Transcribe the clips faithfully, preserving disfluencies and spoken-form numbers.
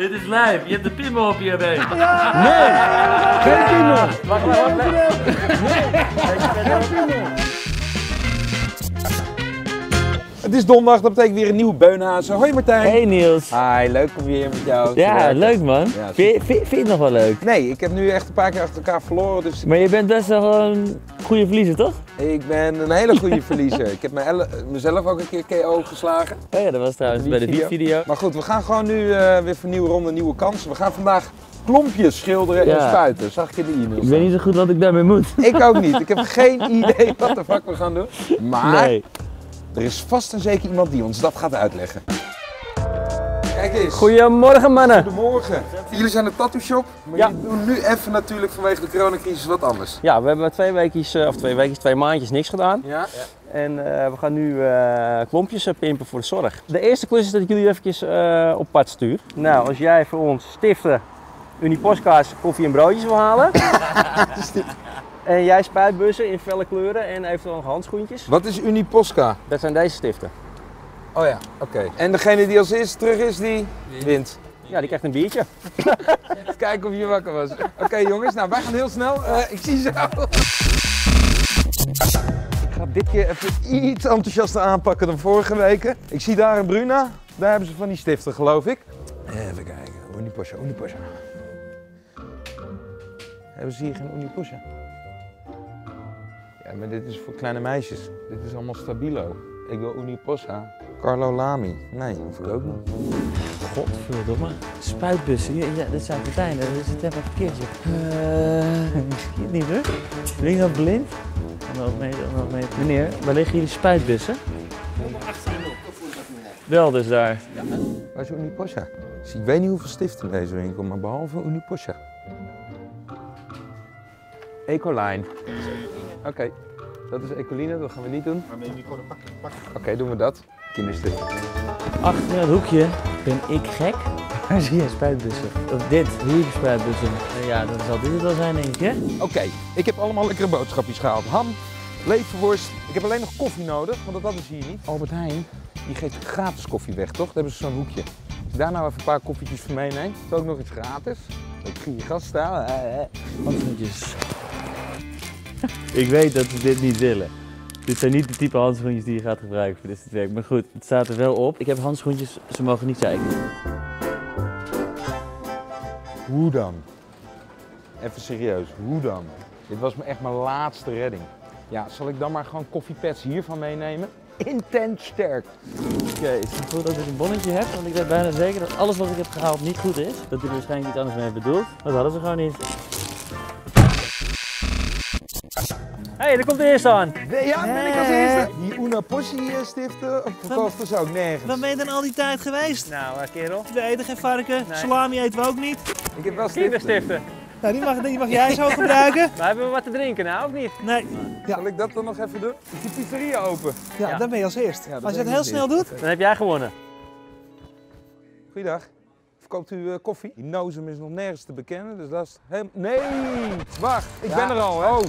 Dit is live, je hebt de Pimo op je been. Ja. Nee, geen Pimo. Wacht, wacht, wacht. Nee, geen Pimo. Het is donderdag, dat betekent weer een nieuwe Beunhazen. Hoi Martijn. Hey Niels. Hi, leuk om weer met jou te Ja, leuk man. Ja, vind, vind, vind je het nog wel leuk? Nee, ik heb nu echt een paar keer achter elkaar verloren. Dus... Maar je bent best wel een goede verliezer, toch? Ik ben een hele goede verliezer. Ik heb mezelf ook een keer K O geslagen. Oh ja, dat was trouwens bij de video. Maar goed, we gaan gewoon nu uh, weer voor een nieuwe ronde, nieuwe kansen. We gaan vandaag klompjes schilderen ja. en spuiten. Zag ik in de e-mail. Ik weet niet zo goed wat ik daarmee moet. Ik ook niet. Ik heb geen idee wat de fuck we gaan doen. Maar... Nee. Er is vast en zeker iemand die ons dat gaat uitleggen. Kijk eens. Goedemorgen mannen. Goedemorgen. Jullie zijn de tattoo shop, maar ja. jullie doen nu even natuurlijk vanwege de coronacrisis wat anders. Ja, we hebben twee weekjes, of twee weekjes, twee maandjes niks gedaan. Ja. Ja. En uh, we gaan nu uh, klompjes pimpen voor de zorg. De eerste klus is dat ik jullie even uh, op pad stuur. Nou, als jij voor ons stiften, Uni Posca's, koffie en broodjes wil halen. En jij spuitbussen in felle kleuren en eventueel nog handschoentjes. Wat is Uni Posca? Dat zijn deze stiften. Oh ja, oké. Okay. En degene die als eerste terug is, die wint. wint. Ja, die krijgt een biertje. Even kijken of je wakker was. Oké okay, jongens, nou wij gaan heel snel. Uh, ik zie ze al. Ik ga dit keer even iets enthousiaster aanpakken dan vorige weken. Ik zie daar een Bruna. Daar hebben ze van die stiften, geloof ik. Even kijken. Uni Posca, Uni Posca. Hebben ze hier geen Uni Posca? Ja, maar dit is voor kleine meisjes. Dit is allemaal Stabilo. Ik wil Uni Posca. Carlo Lami. Nee, dat hoef ik ook niet. Godverdomme. Spuitbussen. Ja, ja, dit zijn partijen. Dat is het even verkeerd. Uh, misschien niet hoor. Rino Blind. Mee, meneer, waar liggen jullie spuitbussen? nummer acht zijn op. Of voel ik dat niet? Wel dus daar. Ja. Waar is Uni Posca? Dus ik weet niet hoeveel stiften in deze winkel, maar behalve Uni Posca. Ecoline. Oké, okay. Dat is Ecoline, dat gaan we niet doen. Maar we die gewoon pakken. pakken. Oké, okay, doen we dat. Kinderstuk. Achter het hoekje ben ik gek. Waar zie je spuitbussen? Of dit, hier spuitbussen. Ja, dat zal dit wel zijn, denk ik, hè? Oké, okay. Ik heb allemaal lekkere boodschapjes gehaald. Ham, leverworst. Ik heb alleen nog koffie nodig, want dat is hier niet. Albert Heijn, die geeft gratis koffie weg, toch? Daar hebben ze zo'n hoekje. Als je daar nou even een paar koffietjes voor meeneemt, is ook nog iets gratis. Ik ging je gast staan. Handschoentjes. Ik weet dat ze dit niet willen. Dit zijn niet de type handschoentjes die je gaat gebruiken voor dit werk. Maar goed, het staat er wel op. Ik heb handschoentjes, ze mogen niet zeiken. Hoe dan? Even serieus, hoe dan? Dit was echt mijn laatste redding. Ja, zal ik dan maar gewoon koffiepads hiervan meenemen? Intens sterk. Oké, okay, is het goed dat ik een bonnetje heb? Want ik weet bijna zeker dat alles wat ik heb gehaald niet goed is. Dat jullie waarschijnlijk iets anders mee bedoelt. Dat hadden ze gewoon niet. Hé, hey, daar komt de eerste aan. Nee, ja, ben ik als eerste. Die Uni Posca stiften verkochten ze ook nergens. Waar ben je dan al die tijd geweest? Nou, uh, kerel. We eten geen varken, nee. Salami eten we ook niet. Ik heb wel kinderstiften. Nou, die mag, die mag jij zo gebruiken. Maar hebben we wat te drinken nou, of niet? Nee. Ja. Zal ik dat dan nog even doen? Is die pizzeria open? Ja, ja. Dan ben je als eerst. Ja, als je dat heel snel doet. Dan heb jij gewonnen. Goeiedag. Verkoopt u uh, koffie? Die nozem is nog nergens te bekennen, dus dat is helemaal... Nee! Wacht, ik ja. ben er al, hè. Oh.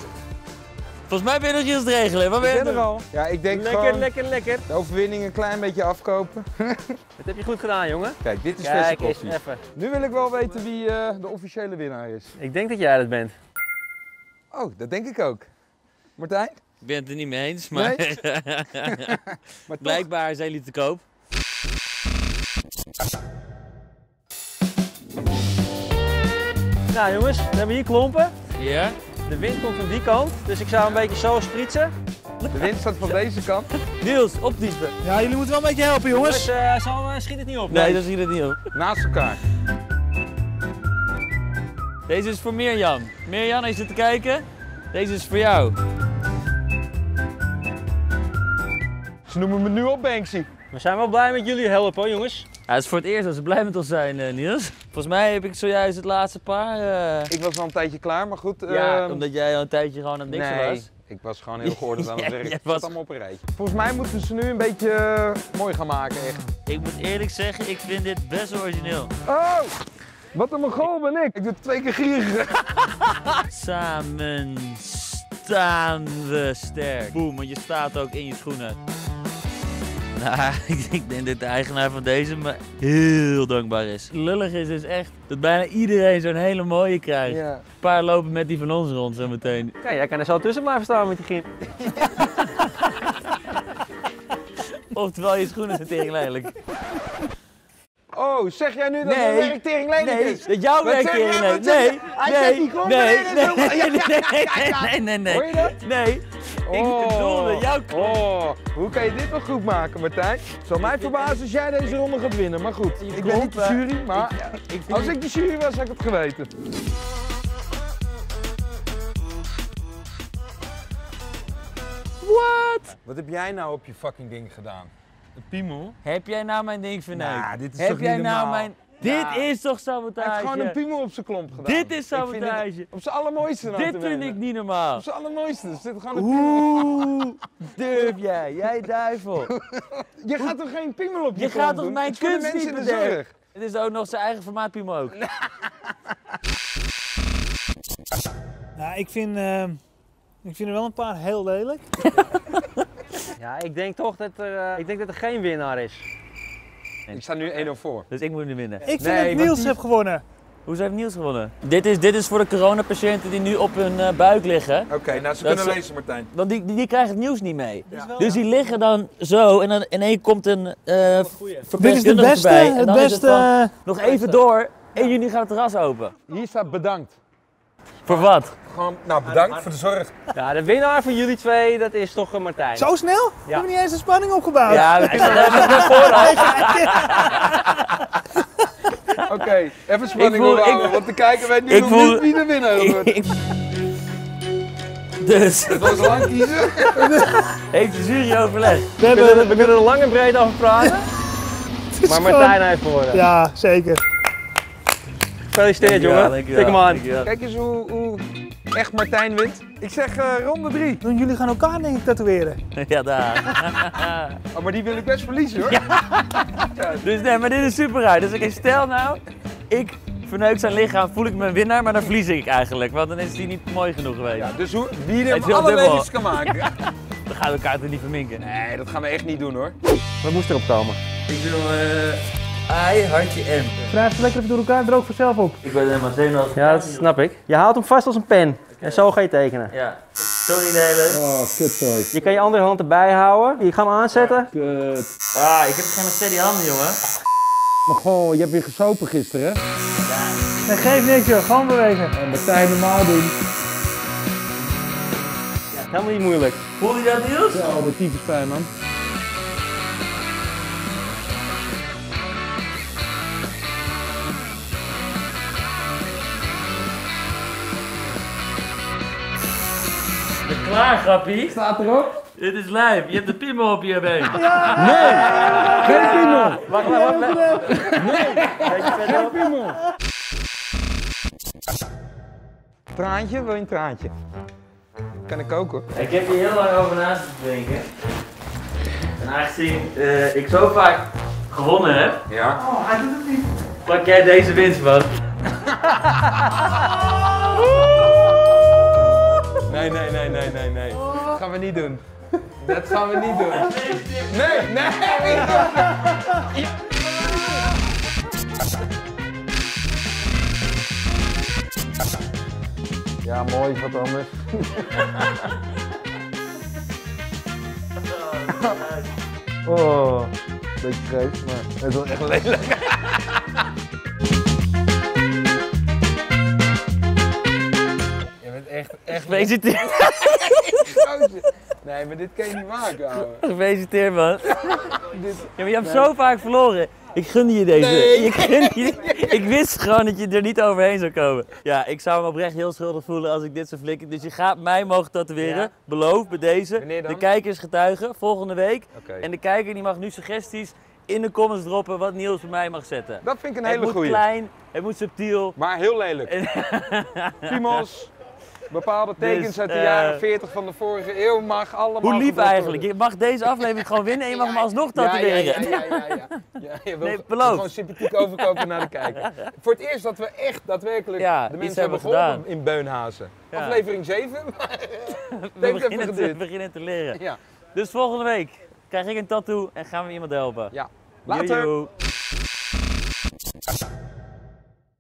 Volgens mij ben je nog iets regelen. Wat ben je er al? Ja, ik denk lekker, gewoon lekker, lekker. De overwinning een klein beetje afkopen. Dat heb je goed gedaan, jongen. Kijk, dit is verse koffie. Nu wil ik wel weten wie uh, de officiële winnaar is. Ik denk dat jij dat bent. Oh, dat denk ik ook. Martijn? Ik ben het er niet mee eens, maar, nee? Maar blijkbaar zijn jullie te koop. Nou jongens, we hebben hier klompen. Ja. De wind komt van die kant, dus ik zou een beetje zo spritsen. De wind staat van deze kant. Niels, opdiepen. Ja, jullie moeten wel een beetje helpen, jongens. Dus, uh, zo uh, schiet het niet op. Nee, nee, dat schiet het niet op. Naast elkaar. Deze is voor Mirjam. Mirjam, als je zit te kijken, deze is voor jou. Ze noemen me nu op Banksy. We zijn wel blij met jullie helpen, hoor, jongens. Ja, het is voor het eerst dat ze blij met ons zijn, uh, Niels. Volgens mij heb ik zojuist het laatste paar. Uh... Ik was al een tijdje klaar, maar goed. Uh... Ja, omdat jij al een tijdje gewoon aan niks nee, was. Ik was gewoon heel geordend aan het werk. Het was... zat allemaal op een rijtje. Volgens mij moeten we ze nu een beetje uh, mooi gaan maken, echt. Ik moet eerlijk zeggen, ik vind dit best origineel. Oh! Wat een mongool ben ik! Ik doe het twee keer gieriger. Samen staan we sterk. Boem, want je staat ook in je schoenen. Nou, ik denk dat de eigenaar van deze me heel dankbaar is. Lullig is dus echt dat bijna iedereen zo'n hele mooie krijgt. Ja. Een paar lopen met die van ons rond zo meteen. Kijk, jij kan er zo tussen blijven staan met die gym. Oftewel, je schoenen zijn tegen lelijk. Oh, zeg jij nu dat nee, mijn werk tegen lelijk nee, is? Dat jouw werk tegen lelijk is? Nee, nee, hij zegt die gewoon nee, nee, nee, nee, nee, nee. Hoor je dat? Nee. Oh, ik bedoelde jouw klok. Oh, hoe kan je dit nog goed maken, Martijn? Het zal mij verbazen als jij deze ronde gaat winnen. Maar goed, ik ben niet de jury, maar ik, ik, als ik de jury was, had ik het geweten. Wat? Wat heb jij nou op je fucking ding gedaan? De Pimo? Heb jij nou mijn ding verneukt? Nah, dit is heb toch jij niet nou mijn... Ja. Dit is toch sabotage? Hij heeft gewoon een piemel op zijn klomp gedaan. Dit is sabotage. Het, op zijn allermooiste nou Dit vind ik niet normaal. Op zijn allermooiste. Er zit gewoon een Oeh, durf jij. Jij duivel. Je gaat toch geen piemel op je, je klomp gaat toch doen? Mijn kunst niet bedeugen? Het is ook nog zijn eigen formaat piemel ook. Nou, ik vind, uh, ik vind er wel een paar heel lelijk. Ja, ik denk toch dat er, uh, ik denk dat er geen winnaar is. Ik sta nu één nul voor. Dus ik moet nu winnen. Ik vind nee, dat Niels die... heeft gewonnen. Hoezo heeft Niels gewonnen? Dit is, dit is voor de coronapatiënten die nu op hun uh, buik liggen. Oké, okay, nou ze dat kunnen ze... lezen, Martijn. Want die, die, die krijgen het nieuws niet mee. Ja. Dus die liggen dan zo en dan ineens komt een uh, Dit is de beste, bij. En het beste. Het van, nog even door, één juni gaat het terras open. Hier staat bedankt. Voor wat? Gewoon, nou, bedankt voor de zorg. Ja, de winnaar van jullie twee, dat is toch Martijn. Zo snel? Ja. We hebben niet eens een spanning opgebouwd. Ja, dat is het vooraf. Oké, even spanning opbouwen, want de kijker weet nu nog niet wie de winnaar wordt. Dus. Het was lang kiezen. Heeft de jury overlegd? We, we, we kunnen er lang en breed over praten. Maar Martijn heeft gewonnen. Ja, zeker. Gefeliciteerd, jongen. Tik hem aan. Kijk eens hoe, hoe echt Martijn wint. Ik zeg uh, ronde drie. Dan jullie gaan elkaar denk ik tatoeëren. Ja, daar. Oh, maar die wil ik best verliezen, hoor. Ja. Ja. Dus nee, maar dit is super uit. Dus okay, stel nou, ik verneuk zijn lichaam, voel ik me een winnaar, maar dan verlies ik eigenlijk. Want dan is die niet mooi genoeg geweest. Ja, dus hoe, wie er hem alle levens kan maken. Ja. Dan gaan we elkaar toch niet verminken. Nee, dat gaan we echt niet doen, hoor. We moesten erop komen. Ik wil... Uh... I, hartje M. Schrijf ze lekker even door elkaar en droog vanzelf op. Ik ben helemaal zenuwachtig. Ja, dat snap ik. Je houdt hem vast als een pen. Okay. En zo ga je tekenen. Ja. Sorry, Nederland. Oh, kutzooi. Je kan je andere hand erbij houden. Je gaat hem aanzetten. Kut. Ah, ik heb geen steady handen, jongen. Maar goh, je hebt weer gesopen gisteren, hè? Ja. Nee, geef niks, joh. Gewoon bewegen. En Martijn normaal doen. Ja, helemaal niet moeilijk. Voel je dat, Niels? Ja, dat typisch pijn, man. Klaar, grappie. Staat erop. Dit is lijf. Je hebt de piemel op je been. Ja! Nee! Geen piemel! Wacht, wacht, wacht. Nee! Geen piemel! Traantje? Wil je een traantje? Kan ik ook, hoor. Ik heb hier heel lang over naast te denken. En aangezien uh, ik zo vaak gewonnen heb... Ja. Oh, hij doet het niet. Pak jij deze winst van. Nee, nee, nee, nee, nee, nee. Oh. Dat gaan we niet doen. Dat gaan we niet doen. Nee, nee! nee. Ja. ja, mooi, wat anders. Oh, beetje kreeft, maar het was echt lelijk. Echt, echt. Gefeliciteerd. Nee, maar dit kan je niet maken, ouwe. Gefeliciteerd, man. Ja, maar je hebt nee. zo vaak verloren. Ik gunde je deze. Nee. Ik, gunde je... ik wist gewoon dat je er niet overheen zou komen. Ja, ik zou me oprecht heel schuldig voelen als ik dit zou flikken. Dus je gaat mij mogen tatoeëren. Ja. Beloof, bij deze. De kijkers getuigen, volgende week. Okay. En de kijker die mag nu suggesties in de comments droppen wat Niels voor mij mag zetten. Dat vind ik een hele goeie. Het moet klein, het moet subtiel. Maar heel lelijk. En... Pimos. Bepaalde tekens dus, uit de uh, jaren veertig van de vorige eeuw mag allemaal... Hoe liep eigenlijk? Je mag deze aflevering gewoon winnen en je mag ja, hem alsnog tatoeëren. Ja, ja, ja, ja, ja, ja. ja nee, beloofd. Gewoon sympathiek overkopen naar de kijker. Voor het eerst dat we echt daadwerkelijk ja, de mensen hebben geholpen in Beunhazen. Ja. Aflevering zeven, maar... we, beginnen te, we beginnen te leren. Ja. Dus volgende week krijg ik een tattoo en gaan we iemand helpen. Ja. Later! Joejoe.